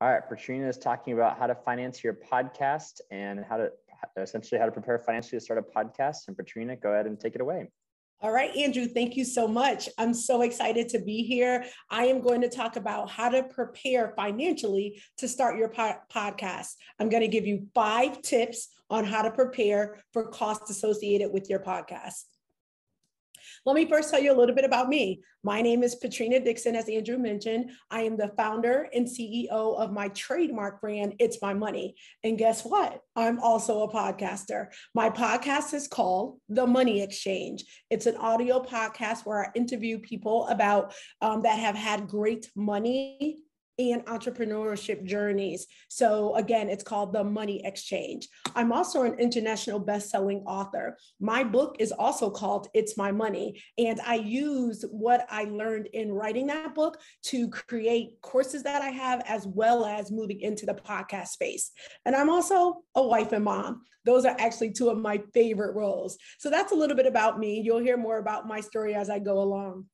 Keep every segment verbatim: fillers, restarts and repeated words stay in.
All right, Patrina is talking about how to finance your podcast and how to essentially how to prepare financially to start a podcast. And Patrina, go ahead and take it away. All right, Andrew, thank you so much. I'm so excited to be here. I am going to talk about how to prepare financially to start your po- podcast. I'm going to give you five tips on how to prepare for costs associated with your podcast. Let me first tell you a little bit about me. My name is Patrina Dixon, as Andrew mentioned. I am the founder and C E O of my trademark brand, It's My Money. And guess what? I'm also a podcaster. My podcast is called The Money Exchange. It's an audio podcast where I interview people about um, that have had great money and entrepreneurship journeys. So again, it's called The Money Exchange. I'm also an international best-selling author. My book is also called It's My Money. And I use what I learned in writing that book to create courses that I have, as well as moving into the podcast space. And I'm also a wife and mom. Those are actually two of my favorite roles. So that's a little bit about me. You'll hear more about my story as I go along.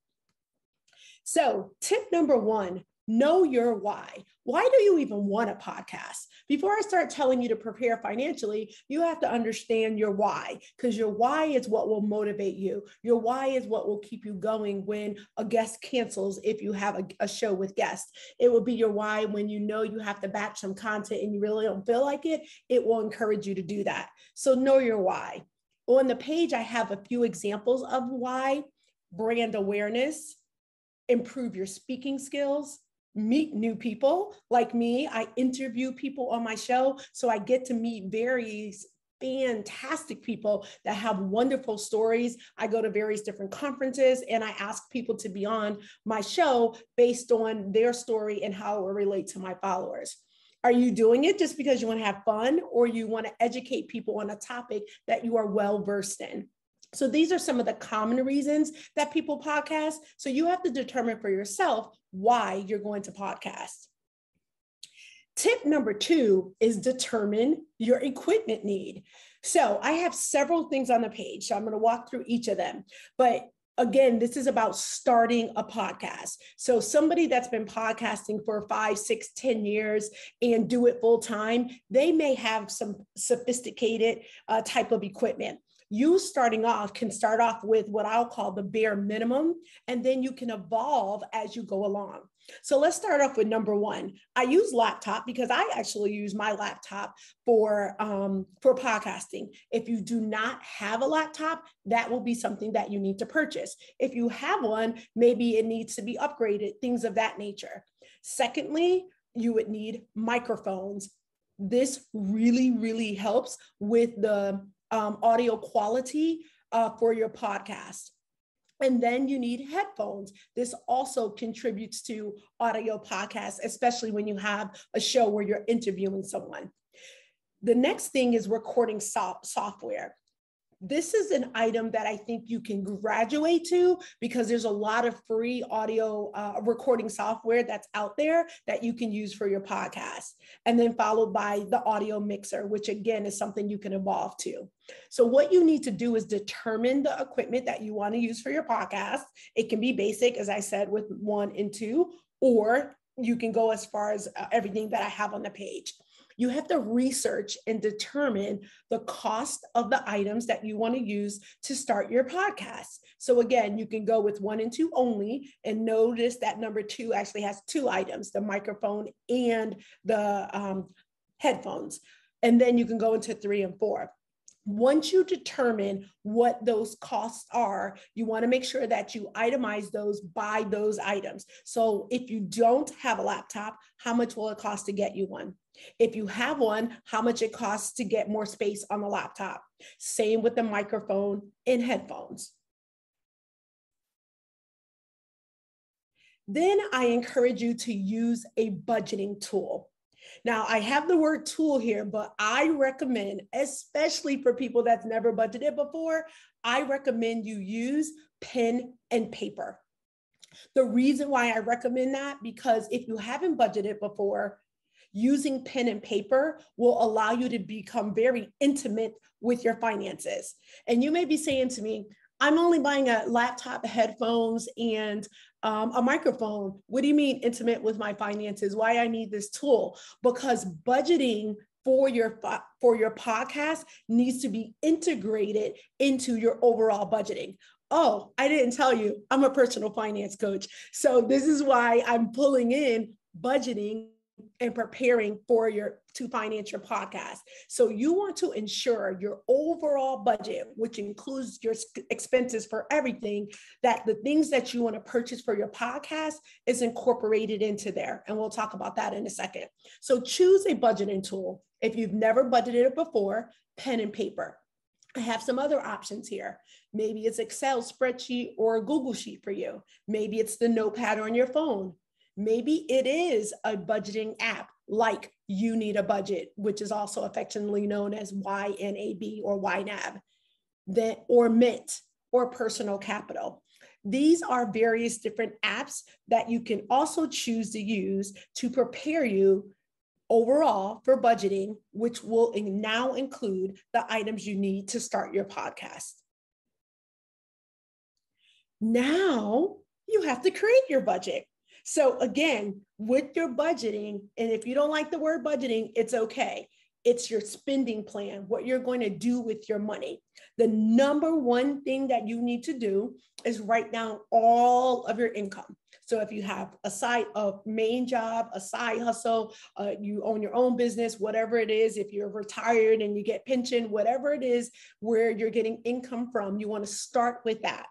So tip number one, know your why. Why do you even want a podcast? Before I start telling you to prepare financially, you have to understand your why, because your why is what will motivate you. Your why is what will keep you going when a guest cancels. If you have a, a show with guests, it will be your why when you know you have to batch some content and you really don't feel like it. It will encourage you to do that. So know your why. On the page, I have a few examples of why: brand awareness, improve your speaking skills, meet new people like me. I interview people on my show, so I get to meet various fantastic people that have wonderful stories. I go to various different conferences and I ask people to be on my show based on their story and how it will relate to my followers. Are you doing it just because you want to have fun, or you want to educate people on a topic that you are well versed in? So these are some of the common reasons that people podcast. So you have to determine for yourself why you're going to podcast. Tip number two is determine your equipment need. So I have several things on the page, so I'm going to walk through each of them. But again, this is about starting a podcast. So somebody that's been podcasting for five, six, ten years and do it full time, they may have some sophisticated uh, type of equipment. You starting off can start off with what I'll call the bare minimum, and then you can evolve as you go along. So let's start off with number one. I use laptop because I actually use my laptop for, um, for podcasting. If you do not have a laptop, that will be something that you need to purchase. If you have one, maybe it needs to be upgraded, things of that nature. Secondly, you would need microphones. This really, really helps with the Um, audio quality uh, for your podcast. And then you need headphones. This also contributes to audio podcasts, especially when you have a show where you're interviewing someone. The next thing is recording so- software. This is an item that I think you can graduate to, because there's a lot of free audio uh, recording software that's out there that you can use for your podcast. And then followed by the audio mixer, which again is something you can evolve to. So what you need to do is determine the equipment that you want to use for your podcast. It can be basic, as I said, with one and two, or you can go as far as uh, everything that I have on the page. You have to research and determine the cost of the items that you want to use to start your podcast. So again, you can go with one and two only, and notice that number two actually has two items, the microphone and the um, headphones. And then you can go into three and four. Once you determine what those costs are, you want to make sure that you itemize those by those items. So if you don't have a laptop, how much will it cost to get you one? If you have one, how much it costs to get more space on the laptop? Same with the microphone and headphones. Then I encourage you to use a budgeting tool. Now, I have the word tool here, but I recommend, especially for people that's never budgeted before, I recommend you use pen and paper. The reason why I recommend that, because if you haven't budgeted before, using pen and paper will allow you to become very intimate with your finances. And you may be saying to me, I'm only buying a laptop, headphones, and um, a microphone. What do you mean intimate with my finances? Why I need this tool? Because budgeting for your for your podcast needs to be integrated into your overall budgeting. Oh, I didn't tell you, I'm a personal finance coach. So this is why I'm pulling in budgeting and preparing for your to finance your podcast. So you want to ensure your overall budget, which includes your expenses for everything, that the things that you want to purchase for your podcast is incorporated into there. And we'll talk about that in a second. So choose a budgeting tool. If you've never budgeted it before, pen and paper. I have some other options here. Maybe it's Excel spreadsheet or a Google sheet for you. Maybe it's the notepad on your phone. Maybe it is a budgeting app like You Need a Budget, which is also affectionately known as Y N A B or Y N A B, then or Mint or Personal Capital. These are various different apps that you can also choose to use to prepare you overall for budgeting, which will now include the items you need to start your podcast. Now you have to create your budget. So again, with your budgeting, and if you don't like the word budgeting, it's okay. It's your spending plan, what you're going to do with your money. The number one thing that you need to do is write down all of your income. So if you have a side, a main job, a side hustle, uh, you own your own business, whatever it is, if you're retired and you get pension, whatever it is where you're getting income from, you want to start with that.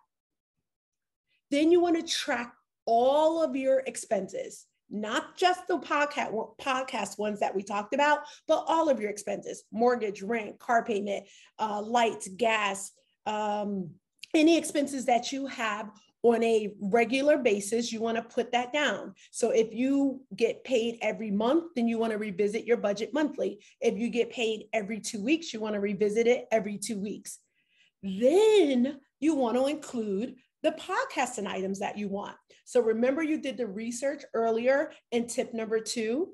Then you want to track all of your expenses, not just the podcast, podcast ones that we talked about, but all of your expenses, mortgage, rent, car payment, uh, lights, gas, um, any expenses that you have on a regular basis, you want to put that down. So if you get paid every month, then you want to revisit your budget monthly. If you get paid every two weeks, you want to revisit it every two weeks. Then you want to include the podcasts and items that you want. So remember you did the research earlier in tip number two.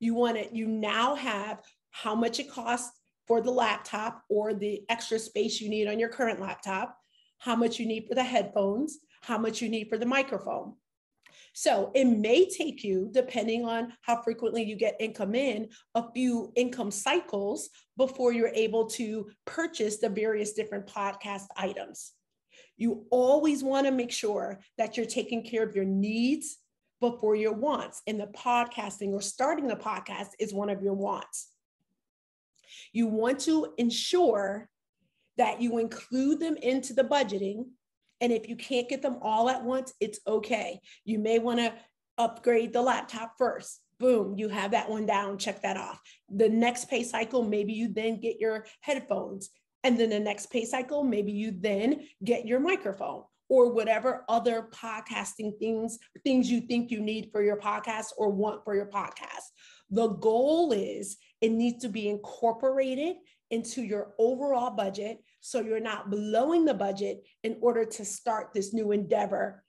You want it, you now have how much it costs for the laptop or the extra space you need on your current laptop, how much you need for the headphones, how much you need for the microphone. So it may take you, depending on how frequently you get income in, a few income cycles before you're able to purchase the various different podcast items. You always want to make sure that you're taking care of your needs before your wants. And the podcasting or starting the podcast is one of your wants. You want to ensure that you include them into the budgeting. And if you can't get them all at once, it's okay. You may want to upgrade the laptop first. Boom, you have that one down, check that off. The next pay cycle, maybe you then get your headphones. And then the next pay cycle, maybe you then get your microphone or whatever other podcasting things, things you think you need for your podcast or want for your podcast. The goal is it needs to be incorporated into your overall budget so you're not blowing the budget in order to start this new endeavor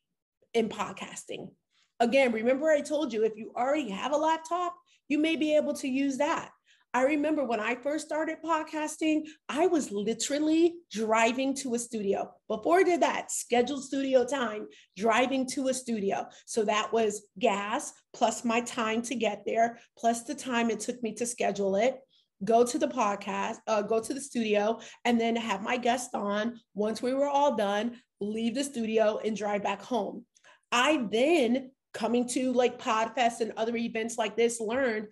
in podcasting. Again, remember I told you, if you already have a laptop, you may be able to use that. I remember when I first started podcasting, I was literally driving to a studio. Before I did that, scheduled studio time, driving to a studio. So that was gas, plus my time to get there, plus the time it took me to schedule it, go to the podcast, uh, go to the studio, and then have my guest on. Once we were all done, leave the studio and drive back home. I then, coming to like PodFest and other events like this, learned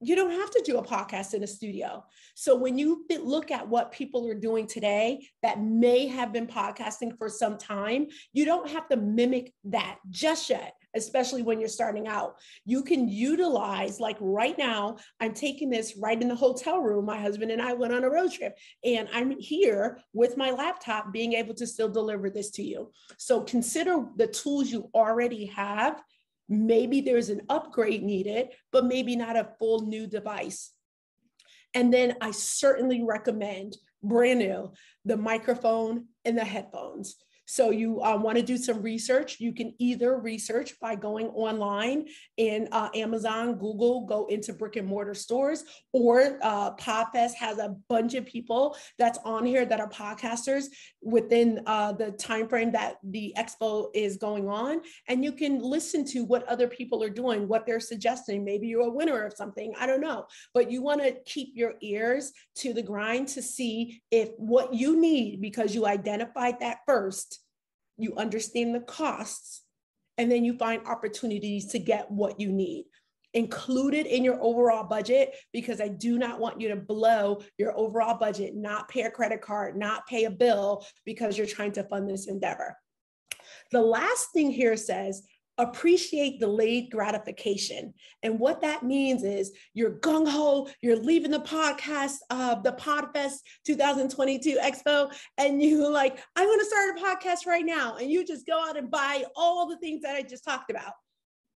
you don't have to do a podcast in a studio. So when you look at what people are doing today that may have been podcasting for some time, you don't have to mimic that just yet, especially when you're starting out. You can utilize, like right now, I'm taking this right in the hotel room. My husband and I went on a road trip and I'm here with my laptop being able to still deliver this to you. So consider the tools you already have. Maybe there's an upgrade needed, but maybe not a full new device. And then I certainly recommend brand new, the microphone and the headphones. So you uh, want to do some research. You can either research by going online in uh, Amazon, Google, go into brick and mortar stores, or uh, PodFest has a bunch of people that's on here that are podcasters within uh, the time frame that the expo is going on. And you can listen to what other people are doing, what they're suggesting. Maybe you're a winner of something, I don't know, but you want to keep your ears to the grind to see if what you need, because you identified that first, you understand the costs, and then you find opportunities to get what you need. Include it in your overall budget, because I do not want you to blow your overall budget, not pay a credit card, not pay a bill, because you're trying to fund this endeavor. The last thing here says, appreciate delayed gratification. And what that means is you're gung-ho, you're leaving the podcast, uh, the PodFest twenty twenty-two Expo, and you're like, I'm going to start a podcast right now. And you just go out and buy all the things that I just talked about.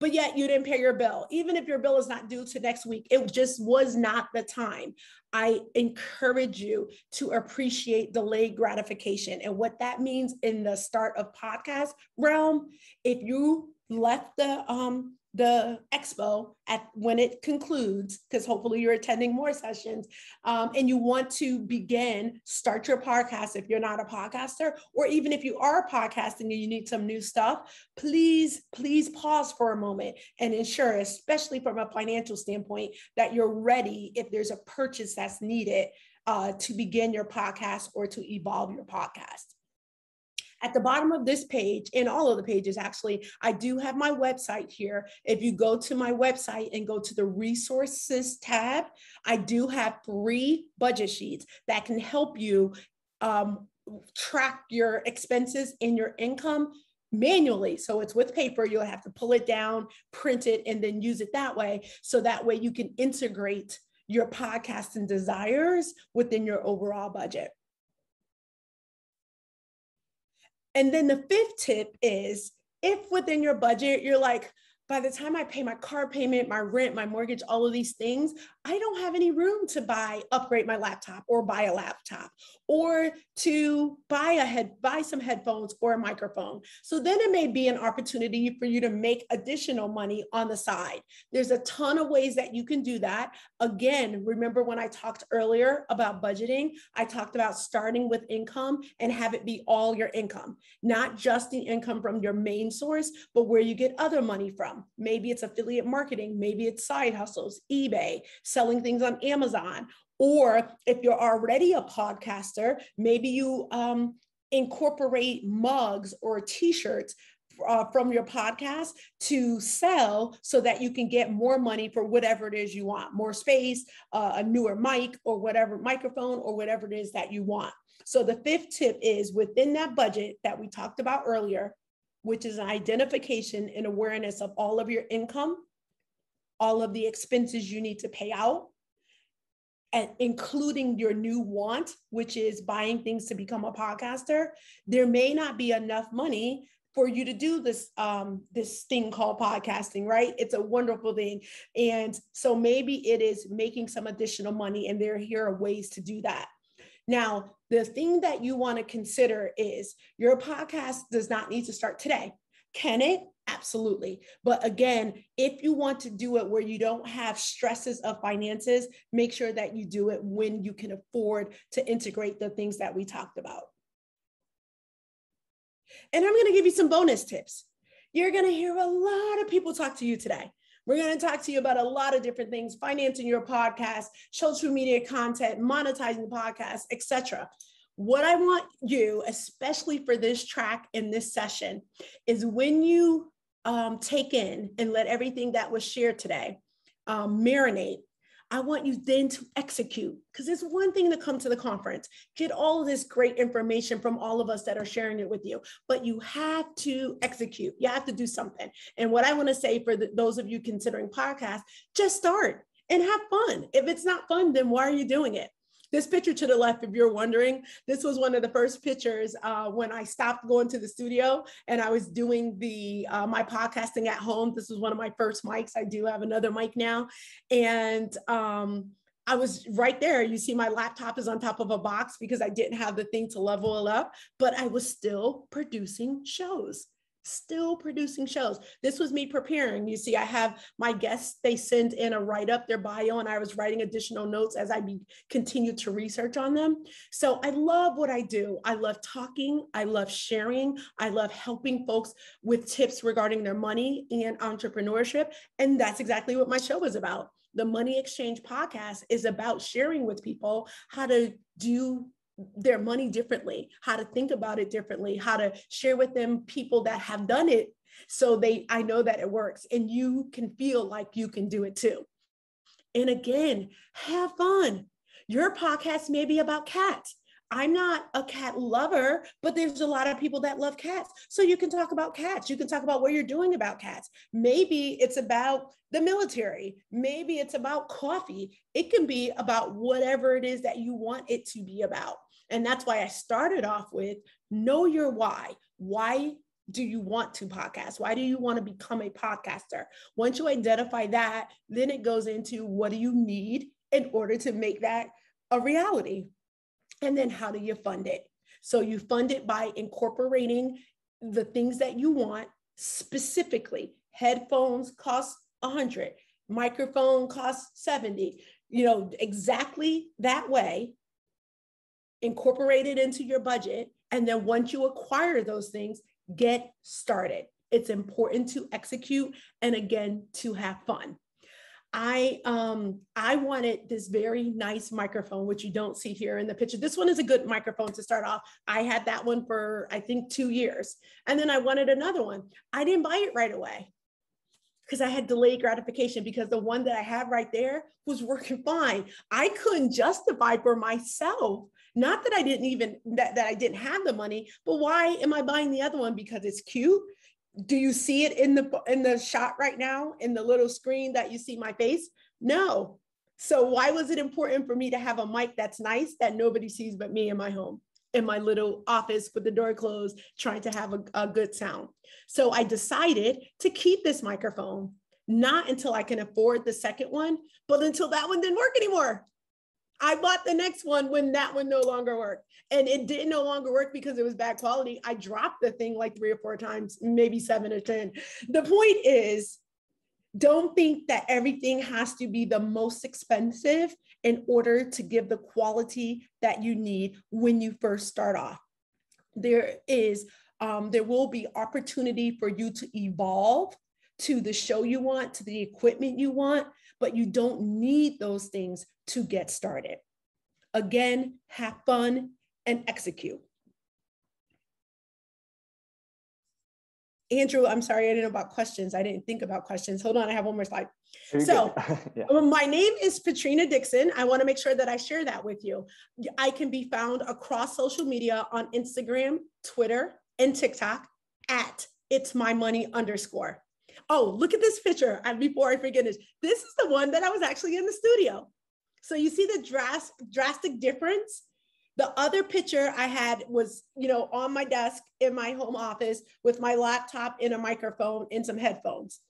But yet you didn't pay your bill. Even if your bill is not due to next week, it just was not the time. I encourage you to appreciate delayed gratification. And what that means in the start of podcast realm, if you left the, um, the expo at when it concludes, because hopefully you're attending more sessions, um, and you want to begin, start your podcast if you're not a podcaster, or even if you are podcasting and you need some new stuff, please, please pause for a moment and ensure, especially from a financial standpoint, that you're ready if there's a purchase that's needed uh, to begin your podcast or to evolve your podcast. At the bottom of this page, in all of the pages, actually, I do have my website here. If you go to my website and go to the resources tab, I do have three budget sheets that can help you um, track your expenses and your income manually. So it's with paper, you'll have to pull it down, print it, and then use it that way. So that way you can integrate your podcasting desires within your overall budget. And then the fifth tip is, if within your budget, you're like, by the time I pay my car payment, my rent, my mortgage, all of these things, I don't have any room to buy, upgrade my laptop or buy a laptop or to buy a head, buy some headphones or a microphone. So then it may be an opportunity for you to make additional money on the side. There's a ton of ways that you can do that. Again, remember when I talked earlier about budgeting, I talked about starting with income and have it be all your income, not just the income from your main source, but where you get other money from. Maybe it's affiliate marketing, maybe it's side hustles, eBay, selling things on Amazon, or if you're already a podcaster, maybe you um, incorporate mugs or t-shirts uh, from your podcast to sell so that you can get more money for whatever it is you want, more space, uh, a newer mic or whatever microphone or whatever it is that you want. So the fifth tip is within that budget that we talked about earlier, which is an identification and awareness of all of your income, all of the expenses you need to pay out, and including your new want, which is buying things to become a podcaster. There may not be enough money for you to do this, um, this thing called podcasting, right? It's a wonderful thing. And so maybe it is making some additional money, and there here are ways to do that. Now, the thing that you want to consider is your podcast does not need to start today. Can it? Absolutely. But again, if you want to do it where you don't have stresses of finances, make sure that you do it when you can afford to integrate the things that we talked about. And I'm going to give you some bonus tips. You're going to hear a lot of people talk to you today. We're going to talk to you about a lot of different things, financing your podcast, social media content, monetizing the podcast, et cetera. What I want you, especially for this track in this session, is when you um, take in and let everything that was shared today um, marinate, I want you then to execute, because it's one thing to come to the conference, get all of this great information from all of us that are sharing it with you, but you have to execute. You have to do something. And what I want to say for the, those of you considering podcasts, just start and have fun. If it's not fun, then why are you doing it? This picture to the left, if you're wondering, this was one of the first pictures uh, when I stopped going to the studio and I was doing the uh, my podcasting at home. This was one of my first mics. I do have another mic now. And um, I was right there. You see, my laptop is on top of a box because I didn't have the thing to level it up, but I was still producing shows. Still producing shows. This was me preparing. You see, I have my guests, they send in a write-up, their bio, and I was writing additional notes as I be, continued to research on them. So I love what I do. I love talking. I love sharing. I love helping folks with tips regarding their money and entrepreneurship. And that's exactly what my show is about. The Money Exchange podcast is about sharing with people how to do their money differently, how to think about it differently, how to share with them people that have done it. So they, I know that it works and you can feel like you can do it too. And again, have fun. Your podcast may be about cats. I'm not a cat lover, but there's a lot of people that love cats. So you can talk about cats. You can talk about what you're doing about cats. Maybe it's about the military. Maybe it's about coffee. It can be about whatever it is that you want it to be about. And that's why I started off with know your why. Why do you want to podcast? Why do you want to become a podcaster? Once you identify that, then it goes into what do you need in order to make that a reality? And then how do you fund it? So you fund it by incorporating the things that you want specifically. Headphones cost one hundred, microphone costs seventy, you know, exactly that way. Incorporate it into your budget. And then once you acquire those things, get started. It's important to execute and again, to have fun. I um I wanted this very nice microphone, which you don't see here in the picture. This one is a good microphone to start off. I had that one for, I think, two years. And then I wanted another one. I didn't buy it right away because I had delayed gratification because the one that I had right there was working fine. I couldn't justify for myself. Not that I didn't even, that, that I didn't have the money, but why am I buying the other one? Because it's cute. Do you see it in the in the shot right now, in the little screen that you see my face? No. So why was it important for me to have a mic that's nice that nobody sees but me in my home, in my little office with the door closed, trying to have a, a good sound? So I decided to keep this microphone, not until I can afford the second one, but until that one didn't work anymore. I bought the next one when that one no longer worked, and it didn't no longer work because it was bad quality. I dropped the thing like three or four times, maybe seven or ten. The point is, don't think that everything has to be the most expensive in order to give the quality that you need when you first start off. There is, um, there will be opportunity for you to evolve to the show you want, to the equipment you want, but you don't need those things to get started. Again, have fun and execute. Andrew, I'm sorry, I didn't know about questions. I didn't think about questions. Hold on, I have one more slide. So yeah. My name is Patrina Dixon. I wanna make sure that I share that with you. I can be found across social media on Instagram, Twitter, and TikTok at It's My Money underscore. Oh, look at this picture. And before I forget it, this is the one that I was actually in the studio. So you see the dras- drastic difference. The other picture I had was, you know, on my desk in my home office with my laptop and a microphone and some headphones.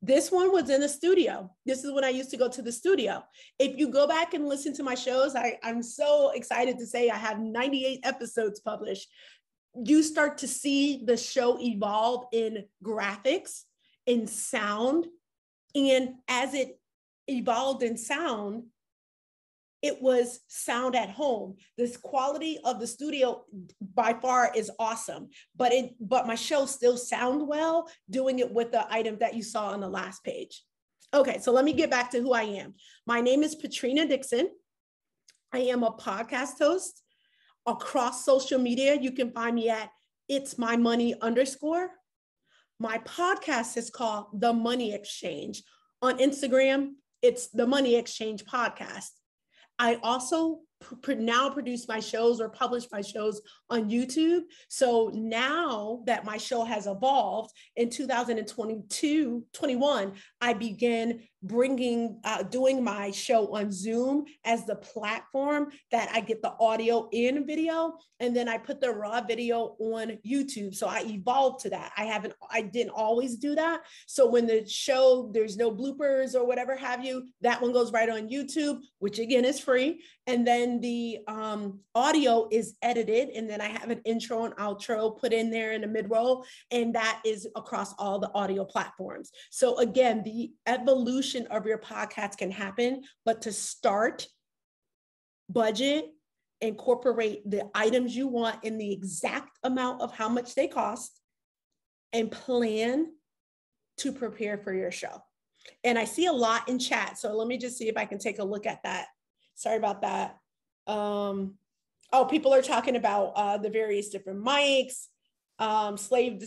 This one was in the studio. This is when I used to go to the studio. If you go back and listen to my shows, I, I'm so excited to say I have ninety-eight episodes published. You start to see the show evolve in graphics, in sound, and as it evolved in sound, it was sound at home. This quality of the studio by far is awesome, but it but my show still sound well doing it with the item that you saw on the last page. Okay, so let me get back to who I am. My name is Patrina Dixon. I am a podcast host. Across social media, you can find me at It's My Money underscore. My podcast is called The Money Exchange. On Instagram, it's The Money Exchange Podcast. I also pr- now produce my shows or publish my shows on YouTube. So now that my show has evolved in two thousand twenty-two, twenty-one, I began bringing, uh, doing my show on Zoom as the platform that I get the audio and video. And then I put the raw video on YouTube. So I evolved to that. I haven't, I didn't always do that. So when the show, there's no bloopers or whatever have you, that one goes right on YouTube, which again is free. And then the um, audio is edited. And then I have an intro and outro put in there in the mid-roll. And that is across all the audio platforms. So again, the evolution of your podcast can happen, but to start, budget, incorporate the items you want in the exact amount of how much they cost, and plan to prepare for your show. And I see a lot in chat, so let me just see if I can take a look at that. Sorry about that. Um, oh, people are talking about uh, the various different mics. Um, slaved,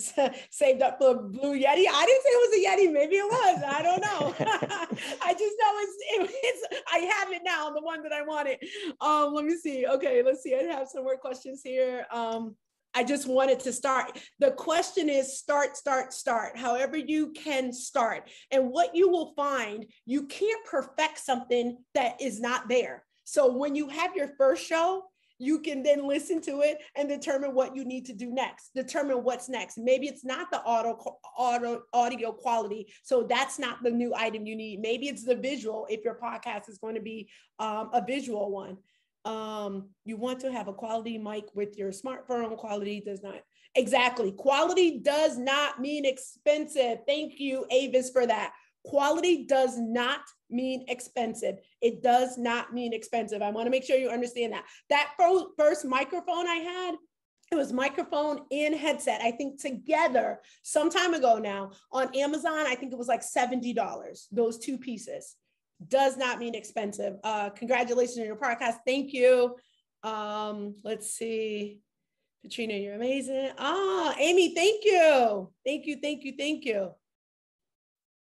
saved up for Blue Yeti. I didn't say it was a Yeti. Maybe it was. I don't know. I just know it's, it, it's, I have it now, the one that I wanted. Um, let me see. Okay, let's see. I have some more questions here. Um, I just wanted to start. The question is start, start, start, however you can start. And what you will find, you can't perfect something that is not there. So when you have your first show, you can then listen to it and determine what you need to do next, determine what's next. Maybe it's not the auto, auto audio quality. So that's not the new item you need. Maybe it's the visual if your podcast is going to be um, a visual one. Um, you want to have a quality mic with your smartphone. Quality does not, exactly. Quality does not mean expensive. Thank you, Avis, for that. Quality does not mean expensive. It does not mean expensive. I want to make sure you understand that. That first microphone I had, it was microphone and headset, I think together some time ago now on Amazon, I think it was like seventy dollars, those two pieces. Does not mean expensive. Uh, congratulations on your podcast. Thank you. Um, let's see. Patrina, you're amazing. Ah, Amy, thank you. Thank you, thank you, thank you.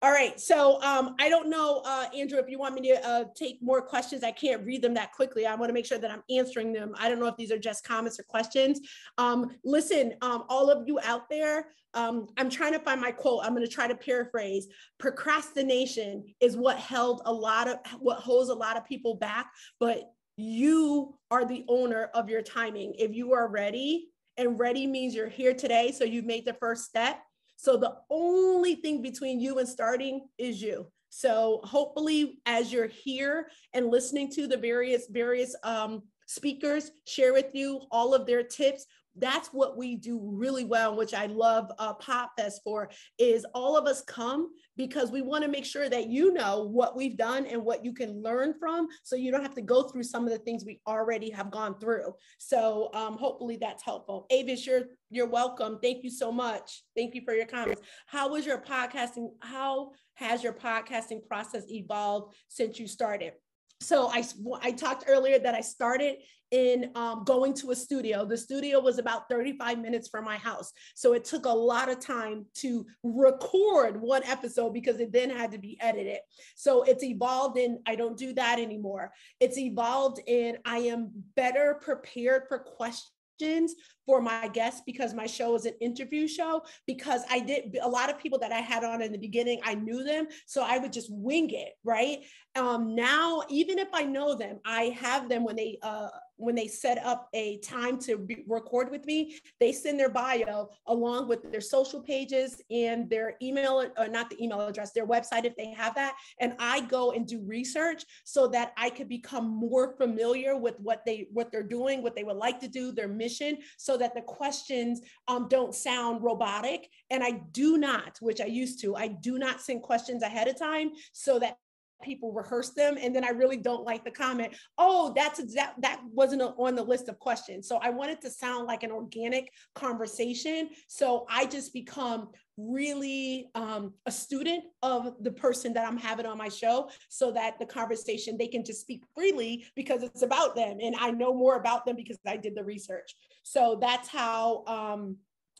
All right, so um, I don't know, uh, Andrew, if you want me to uh, take more questions. I can't read them that quickly. I wanna make sure that I'm answering them. I don't know if these are just comments or questions. Um, listen, um, all of you out there, um, I'm trying to find my quote. I'm gonna try to paraphrase. Procrastination is what held a lot of, what holds a lot of people back, but you are the owner of your timing. If you are ready, and ready means you're here today, so you've made the first step. So the only thing between you and starting is you. So hopefully as you're here and listening to the various, various um, speakers share with you all of their tips, that's what we do really well, which I love uh, PodFest for, is all of us come because we want to make sure that you know what we've done and what you can learn from, so you don't have to go through some of the things we already have gone through. So um, hopefully that's helpful. Avis, you're, you're welcome. Thank you so much. Thank you for your comments. How was your podcasting? How has your podcasting process evolved since you started? So I, I talked earlier that I started in um, going to a studio. The studio was about thirty-five minutes from my house. So it took a lot of time to record one episode because it then had to be edited. So it's evolved in, I don't do that anymore. It's evolved in, I am better prepared for questions for my guests because my show is an interview show, because I did a lot of people that I had on in the beginning, I knew them. So I would just wing it, right? Um, now, even if I know them, I have them when they, uh, when they set up a time to be, record with me, they send their bio along with their social pages and their email, or not the email address, their website if they have that. And I go and do research so that I could become more familiar with what they, what they're doing, what they would like to do, their mission, so that the questions um, don't sound robotic. And I do not, which I used to, I do not send questions ahead of time so that people rehearse them. And then I really don't like the comment, oh, that's that, that wasn't on the list of questions. So I want it to sound like an organic conversation. So I just become really um, a student of the person that I'm having on my show, so that the conversation, they can just speak freely because it's about them. And I know more about them because I did the research. So that's how um,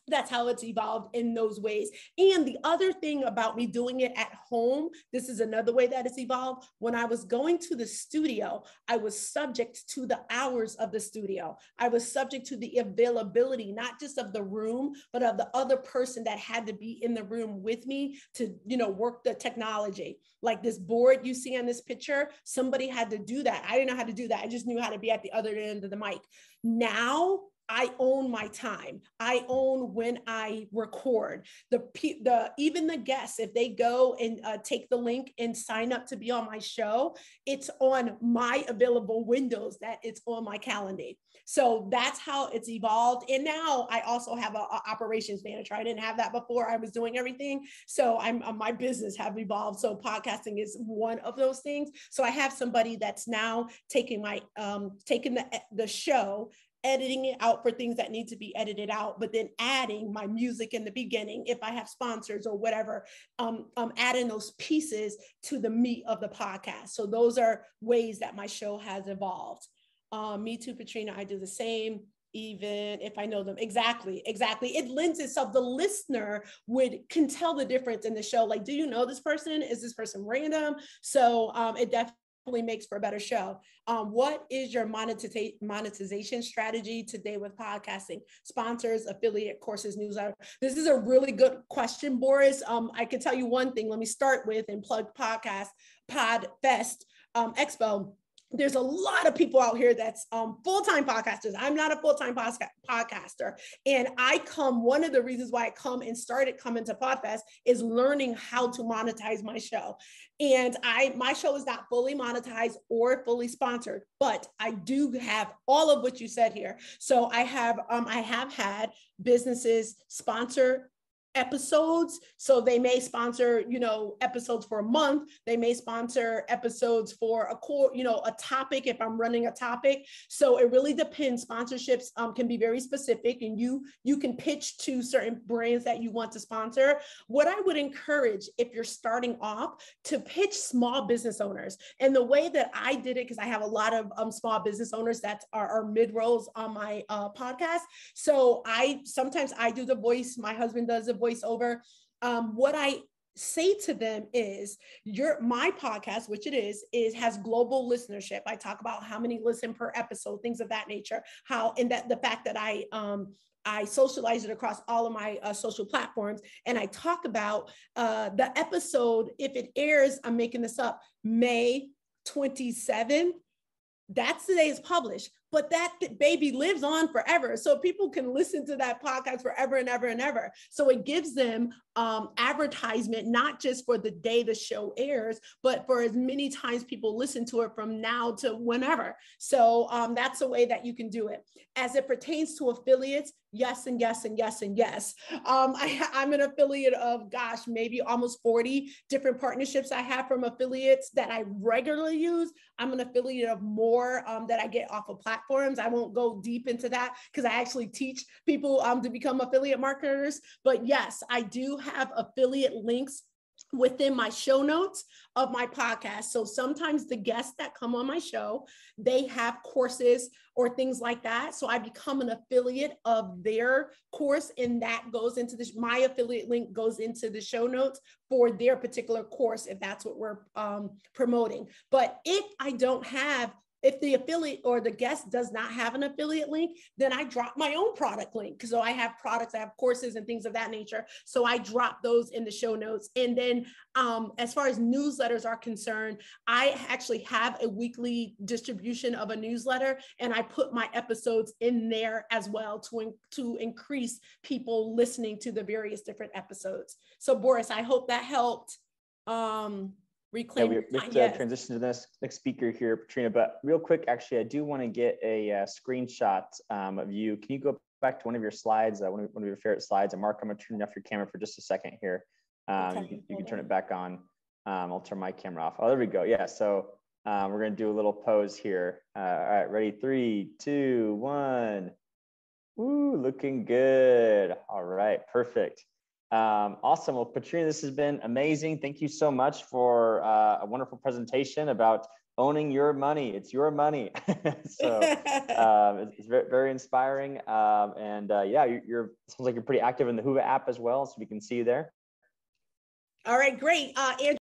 that's how it's evolved in those ways. And the other thing about me doing it at home, this is another way that it's evolved. When I was going to the studio, I was subject to the hours of the studio. I was subject to the availability, not just of the room, but of the other person that had to be in the room with me to, you know, work the technology. Like this board you see on this picture, somebody had to do that. I didn't know how to do that. I just knew how to be at the other end of the mic. Now, I own my time. I own when I record. The, the even the guests, if they go and uh, take the link and sign up to be on my show, it's on my available windows that it's on my calendar. So that's how it's evolved. And now I also have an operations manager. I didn't have that before. I was doing everything. So I'm my business have evolved. So podcasting is one of those things. So I have somebody that's now taking my um, taking the the show, editing it out for things that need to be edited out, but then adding my music in the beginning, if I have sponsors or whatever, um, I'm adding those pieces to the meat of the podcast. So those are ways that my show has evolved. Um, me too, Patrina, I do the same, even if I know them. Exactly, exactly. It lends itself, the listener would can tell the difference in the show. Like, do you know this person? Is this person random? So um, it definitely makes for a better show. Um, what is your monetita- monetization strategy today with podcasting? Sponsors, affiliate courses, newsletter. This is a really good question, Boris. Um, I could tell you one thing. Let me start with and plug podcast, PodFest um, Expo. There's a lot of people out here that's um, full-time podcasters. I'm not a full-time posca- podcaster. And I come, one of the reasons why I come and started coming to PodFest is learning how to monetize my show. And I, my show is not fully monetized or fully sponsored, but I do have all of what you said here. So I have, um, I have had businesses sponsor episodes. So they may sponsor, you know, episodes for a month. They may sponsor episodes for a core, you know, a topic if I'm running a topic. So it really depends. Sponsorships um, can be very specific, and you, you can pitch to certain brands that you want to sponsor. What I would encourage if you're starting off to pitch small business owners. And the way that I did it, because I have a lot of um, small business owners that are, are mid-rolls on my uh, podcast. So I, sometimes I do the voice. My husband does the voice. voiceover. Um, what I say to them is your, my podcast, which it is, is has global listenership. I talk about how many listen per episode, things of that nature, how, and that the fact that I, um, I socialize it across all of my uh, social platforms. And I talk about uh, the episode, if it airs, I'm making this up, May twenty-seventh. That's the day it's published, but that baby lives on forever. So people can listen to that podcast forever and ever and ever. So it gives them um, advertisement, not just for the day the show airs, but for as many times people listen to it from now to whenever. So um, that's a way that you can do it. As it pertains to affiliates, yes, and yes, and yes, and yes. Um, I, I'm an affiliate of, gosh, maybe almost forty different partnerships I have from affiliates that I regularly use. I'm an affiliate of more um, that I get off of platforms. I won't go deep into that because I actually teach people um, to become affiliate marketers. But yes, I do have affiliate links within my show notes of my podcast. So sometimes the guests that come on my show, they have courses or things like that. So I become an affiliate of their course, and that goes into this, my affiliate link goes into the show notes for their particular course, if that's what we're um, promoting. But if I don't have If the affiliate or the guest does not have an affiliate link, then I drop my own product link. So I have products, I have courses and things of that nature. So I drop those in the show notes. And then um, as far as newsletters are concerned, I actually have a weekly distribution of a newsletter, and I put my episodes in there as well to, in- to increase people listening to the various different episodes. So Boris, I hope that helped. Um, Reclaim. Yeah, we have to uh, transition to the next, next speaker here, Patrina. But real quick, actually, I do want to get a uh, screenshot um, of you. Can you go back to one of your slides, uh, one, of, one of your favorite slides? And Mark, I'm going to turn off your camera for just a second here. Um, okay. you, you can turn it back on. Um, I'll turn my camera off. Oh, there we go. Yeah, so um, we're going to do a little pose here. Uh, all right, ready? Three, two, one. Woo, looking good. All right, perfect. Um, awesome. Well, Patrina, this has been amazing. Thank you so much for for uh, a wonderful presentation about owning your money. It's your money. So um, it's very, very inspiring. Um, and uh, yeah, you're, you're sounds like you're pretty active in the Whova app as well. So we can see you there. All right, great. Uh, Andrew